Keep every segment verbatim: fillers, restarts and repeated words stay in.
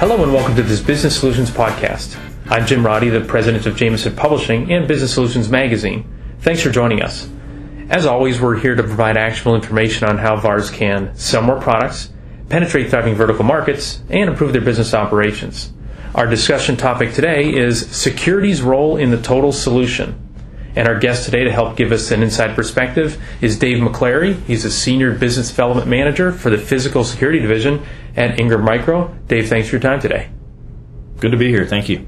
Hello and welcome to this Business Solutions podcast. I'm Jim Roddy, the president of Jameson Publishing and Business Solutions Magazine. Thanks for joining us. As always, we're here to provide actionable information on how V A Rs can sell more products, penetrate thriving vertical markets, and improve their business operations. Our discussion topic today is security's role in the total solution. And our guest today to help give us an inside perspective is Dave McClary. He's a Senior Business Development Manager for the Physical Security Division at Ingram Micro. Dave, thanks for your time today. Good to be here. Thank you.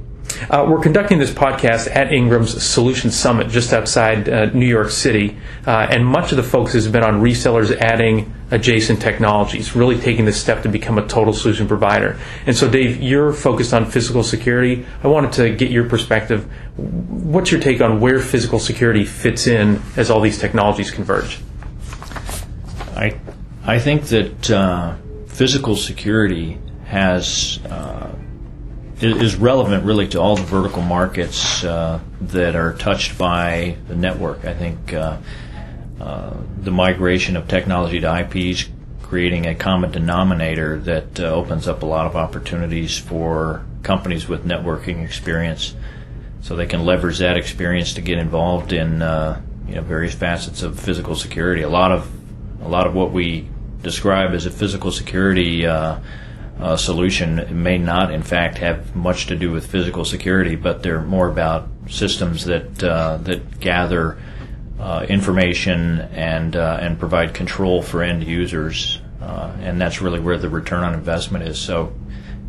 Uh, we're conducting this podcast at Ingram's Solution Summit just outside uh, New York City, uh, and much of the focus has been on resellers adding adjacent technologies, really taking this step to become a total solution provider. And so, Dave, you're focused on physical security. I wanted to get your perspective. What's your take on where physical security fits in as all these technologies converge? I, I think that uh, physical security has... Uh, is relevant really to all the vertical markets uh, that are touched by the network. I think uh, uh, the migration of technology to I Ps, creating a common denominator that uh, opens up a lot of opportunities for companies with networking experience, so they can leverage that experience to get involved in uh, you know various facets of physical security. A lot of a lot of what we describe as a physical security uh, Uh, solution may not, in fact, have much to do with physical security, but they're more about systems that uh, that gather uh, information and uh, and provide control for end users, uh, and that's really where the return on investment is. So,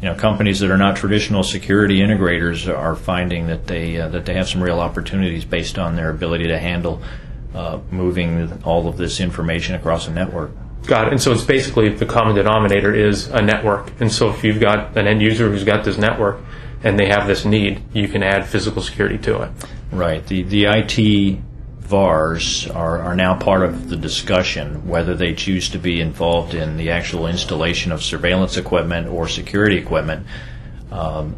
you know, companies that are not traditional security integrators are finding that they uh, that they have some real opportunities based on their ability to handle uh, moving all of this information across a network. Got it. And so it's basically the common denominator is a network. And so if you've got an end user who's got this network and they have this need, you can add physical security to it. Right. The the I T V A Rs are, are now part of the discussion, whether they choose to be involved in the actual installation of surveillance equipment or security equipment. Um,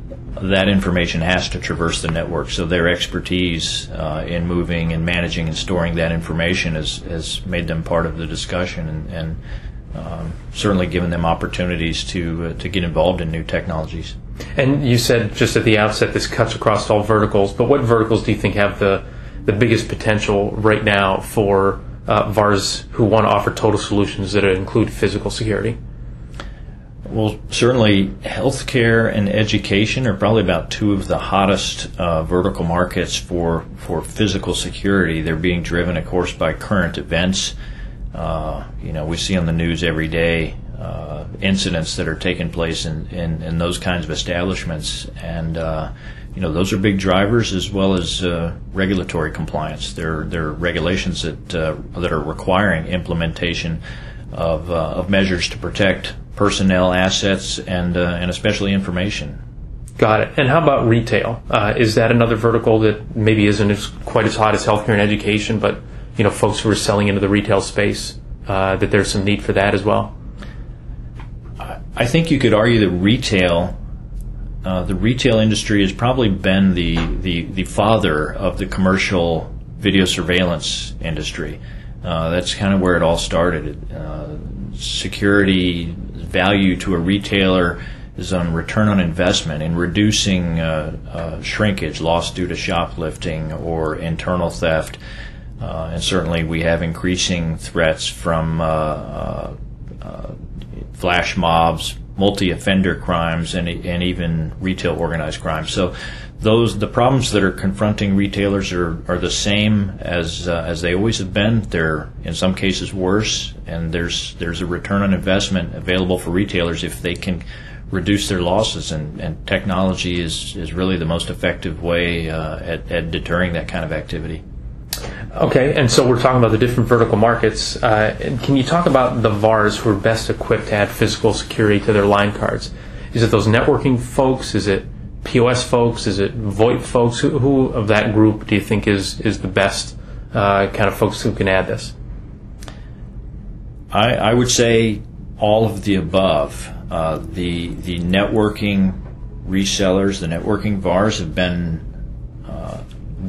that information has to traverse the network, so their expertise uh, in moving and managing and storing that information has, has made them part of the discussion and, and um, certainly given them opportunities to uh, to get involved in new technologies. And you said just at the outset this cuts across all verticals, but what verticals do you think have the, the biggest potential right now for uh, V A Rs who want to offer total solutions that include physical security? Well, certainly healthcare and education are probably about two of the hottest uh, vertical markets for, for physical security. They're being driven, of course, by current events. Uh, you know, we see on the news every day uh, incidents that are taking place in, in, in those kinds of establishments. And, uh, you know, those are big drivers as well as uh, regulatory compliance. There, there are regulations that, uh, that are requiring implementation of, uh, of measures to protect personnel, assets, and uh, and especially information. Got it. And how about retail? Uh, is that another vertical that maybe isn't as, quite as hot as healthcare and education, but you know, folks who are selling into the retail space, uh, that there's some need for that as well? I think you could argue that retail, uh, the retail industry has probably been the, the, the father of the commercial video surveillance industry. Uh, that's kind of where it all started. Uh, security value to a retailer is on return on investment in reducing uh, uh, shrinkage, loss due to shoplifting or internal theft. Uh, and certainly we have increasing threats from uh, uh, uh, flash mobs, multi-offender crimes, and, and even retail organized crime. So those the problems that are confronting retailers are, are the same as uh, as they always have been. They're in some cases worse, and there's there's a return on investment available for retailers if they can reduce their losses, and, and technology is, is really the most effective way uh, at, at deterring that kind of activity. Okay, and so we're talking about the different vertical markets. Uh, can you talk about the V A Rs who are best equipped to add physical security to their line cards? Is it those networking folks? Is it P O S folks? Is it VoIP folks? Who, who of that group do you think is, is the best uh, kind of folks who can add this? I, I would say all of the above. Uh, the, the networking resellers, the networking V A Rs have been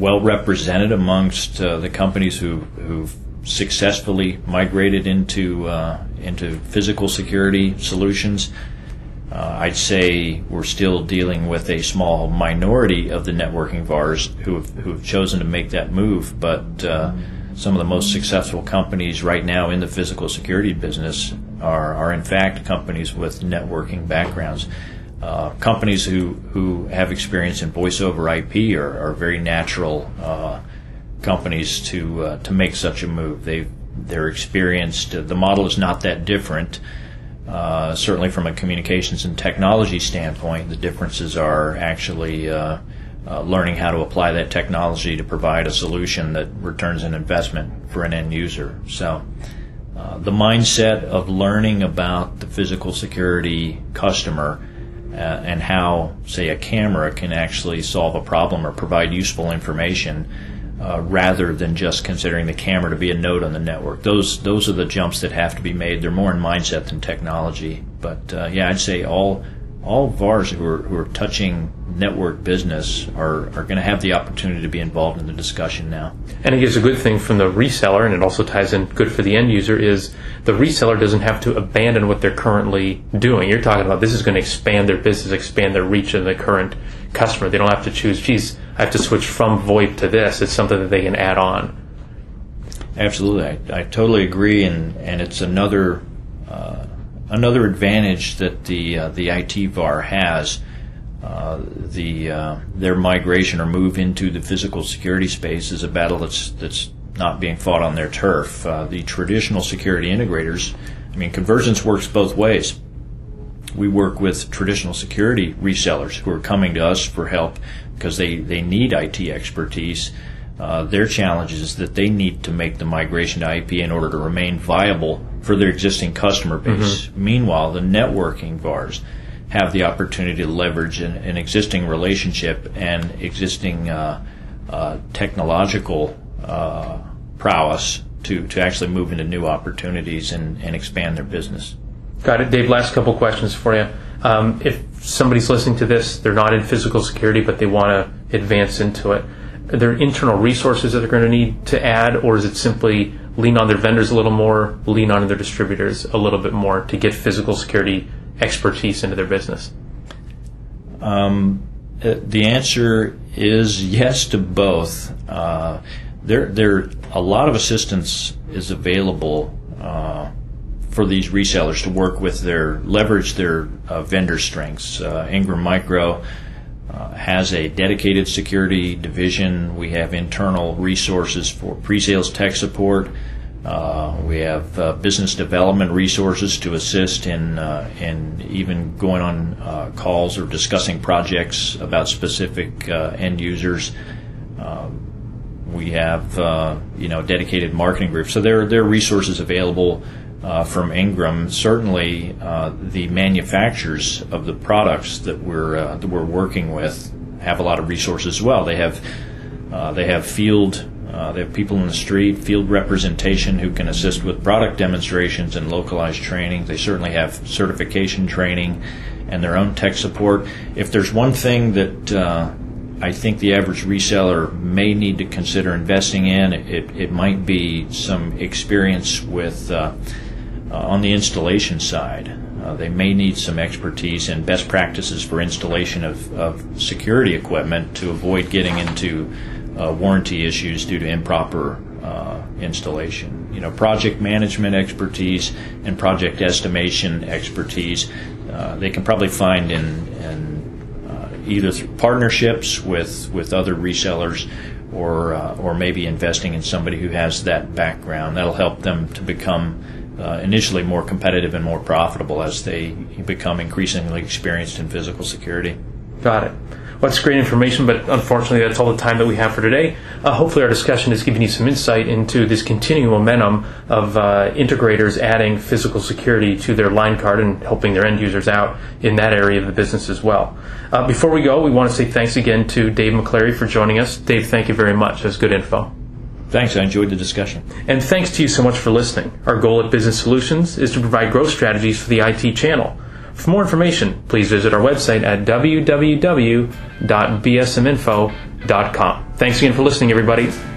well represented amongst uh, the companies who who've successfully migrated into uh, into physical security solutions. Uh, I'd say we're still dealing with a small minority of the networking V A Rs who have, who have chosen to make that move, but uh, some of the most successful companies right now in the physical security business are, are in fact companies with networking backgrounds. Uh, companies who, who have experience in voice over I P are, are very natural uh, companies to uh, to make such a move. They've, they're experienced. The model is not that different. Uh, certainly from a communications and technology standpoint, the differences are actually uh, uh, learning how to apply that technology to provide a solution that returns an investment for an end user. So uh, the mindset of learning about the physical security customer uh, and how, say, a camera can actually solve a problem or provide useful information Uh, rather than just considering the camera to be a node on the network. Those those are the jumps that have to be made. They're more in mindset than technology. But uh, yeah, I'd say all all V A Rs who are, who are touching network business are, are going to have the opportunity to be involved in the discussion now. And I guess a good thing from the reseller, and it also ties in good for the end user, is the reseller doesn't have to abandon what they're currently doing. You're talking about this is going to expand their business, expand their reach of the current customer. They don't have to choose, geez, I have to switch from VoIP to this. It's something that they can add on. Absolutely. I, I totally agree, and, and it's another uh, another advantage that the uh, the I T V A R has. Uh, the uh, their migration or move into the physical security space is a battle that's that's not being fought on their turf. Uh, the traditional security integrators, I mean, convergence works both ways. We work with traditional security resellers who are coming to us for help because they, they need I T expertise. Uh, their challenge is that they need to make the migration to I P in order to remain viable for their existing customer base. Mm-hmm. Meanwhile, the networking V A Rs have the opportunity to leverage an, an existing relationship and existing uh, uh, technological uh, prowess to, to actually move into new opportunities and, and expand their business. Got it. Dave, last couple questions for you. Um, if somebody's listening to this, they're not in physical security, but they want to advance into it, are there internal resources that they're going to need to add, or is it simply lean on their vendors a little more, lean on their distributors a little bit more to get physical security expertise into their business? Um, the answer is yes to both. Uh, there, there, a lot of assistance is available uh, for these resellers to work with their, leverage their uh, vendor strengths. Uh, Ingram Micro uh, has a dedicated security division. We have internal resources for pre-sales tech support. Uh, we have uh, business development resources to assist in, uh, in even going on uh, calls or discussing projects about specific uh, end users. Uh, we have, uh, you know, dedicated marketing groups. So there, there are resources available Uh, from Ingram. Certainly, uh, the manufacturers of the products that we're uh, that we're working with have a lot of resources as well. They have uh, they have field uh, they have people in the street, field representation who can assist with product demonstrations and localized training. They certainly have certification training and their own tech support. If there's one thing that uh, I think the average reseller may need to consider investing in, it it might be some experience with. Uh, Uh, on the installation side, uh, they may need some expertise in best practices for installation of, of security equipment to avoid getting into uh, warranty issues due to improper uh, installation. You know, project management expertise and project estimation expertise uh, they can probably find in, in uh, either through partnerships with, with other resellers or uh, or maybe investing in somebody who has that background. That'll help them to become Uh, initially more competitive and more profitable as they become increasingly experienced in physical security. Got it. Well, that's great information, but unfortunately that's all the time that we have for today. Uh, hopefully our discussion has given you some insight into this continuing momentum of uh, integrators adding physical security to their line card and helping their end users out in that area of the business as well. Uh, before we go, we want to say thanks again to Dave McClary for joining us. Dave, thank you very much. That's good info. Thanks, I enjoyed the discussion. And thanks to you so much for listening. Our goal at Business Solutions is to provide growth strategies for the I T channel. For more information, please visit our website at w w w dot b s m info dot com. Thanks again for listening, everybody.